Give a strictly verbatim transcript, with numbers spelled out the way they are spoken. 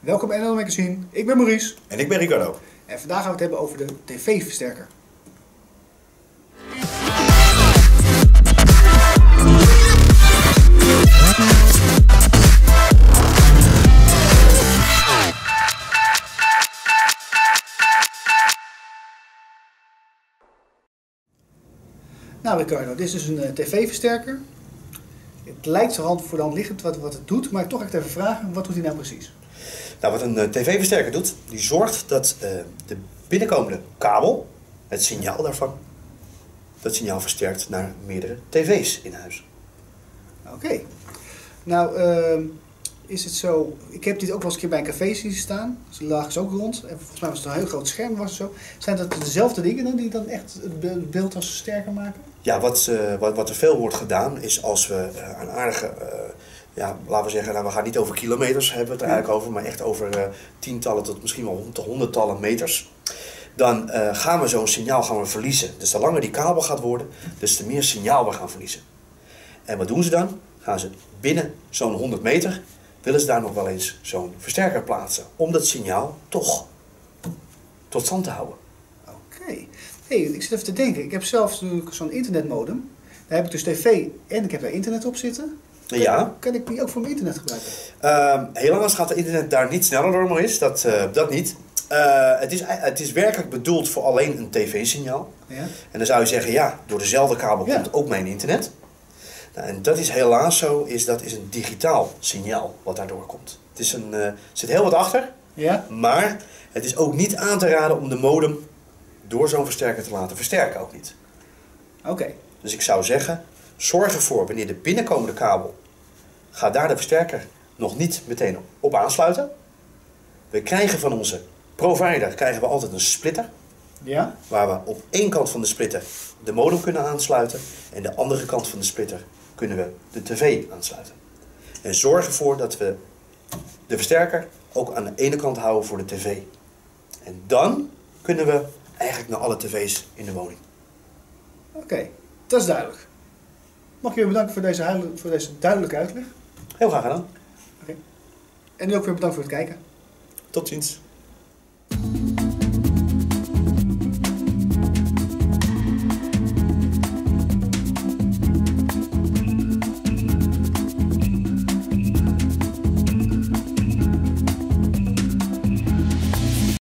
Welkom bij N L Magazine, ik ben Maurice. En ik ben Ricardo. En vandaag gaan we het hebben over de tv-versterker. Nou Ricardo, dit is dus een uh, tv-versterker. Het lijkt zo hand voor de hand liggend wat, wat het doet, maar toch echt even vragen, wat doet hij nou precies? Nou, wat een uh, tv-versterker doet, die zorgt dat uh, de binnenkomende kabel, het signaal daarvan, dat signaal versterkt naar meerdere tv's in huis. Oké. Okay. Nou, uh, is het zo, ik heb dit ook wel eens een keer bij een café zien staan, dus die lagen ze ook rond, en volgens mij was het een heel groot scherm was of zo. Zijn dat dezelfde dingen dan, die dan echt het beeld als sterker maken? Ja, wat, uh, wat, wat er veel wordt gedaan is als we uh, een aardige... Uh, Ja, laten we zeggen, nou, we gaan niet over kilometers, hebben we het er eigenlijk over, maar echt over uh, tientallen tot misschien wel honderdtallen meters. Dan uh, gaan we zo'n signaal gaan we verliezen. Dus de langer die kabel gaat worden, dus te meer signaal we gaan verliezen. En wat doen ze dan? Gaan ze binnen zo'n honderd meter, willen ze daar nog wel eens zo'n versterker plaatsen. Om dat signaal toch tot stand te houden. Oké. Okay. Hey, ik zit even te denken. Ik heb zelf zo'n internetmodem. Daar heb ik dus tv en ik heb daar internet op zitten. Kan, ja. Kan ik die ook voor mijn internet gebruiken? Uh, Helaas gaat het internet daar niet sneller door, maar is dat, uh, dat niet. Uh, het, is, het is werkelijk bedoeld voor alleen een tv-signaal. Ja. En dan zou je zeggen, ja, door dezelfde kabel ja. komt ook mijn internet. Nou, en dat is helaas zo, is dat is een digitaal signaal wat daardoor komt. Het is een, uh, zit heel wat achter, ja. maar het is ook niet aan te raden om de modem door zo'n versterker te laten versterken, ook niet. Oké. Okay. Dus ik zou zeggen, zorg ervoor wanneer de binnenkomende kabel, ga daar de versterker nog niet meteen op aansluiten. We krijgen van onze provider krijgen we altijd een splitter. Ja. Waar we op één kant van de splitter de modem kunnen aansluiten. En de andere kant van de splitter kunnen we de tv aansluiten. En zorg ervoor dat we de versterker ook aan de ene kant houden voor de tv. En dan kunnen we eigenlijk naar alle tv's in de woning. Oké, okay, dat is duidelijk. Mag ik je bedanken voor deze, voor deze duidelijke uitleg. Heel graag gedaan. Okay. En u ook weer bedankt voor het kijken. Tot ziens.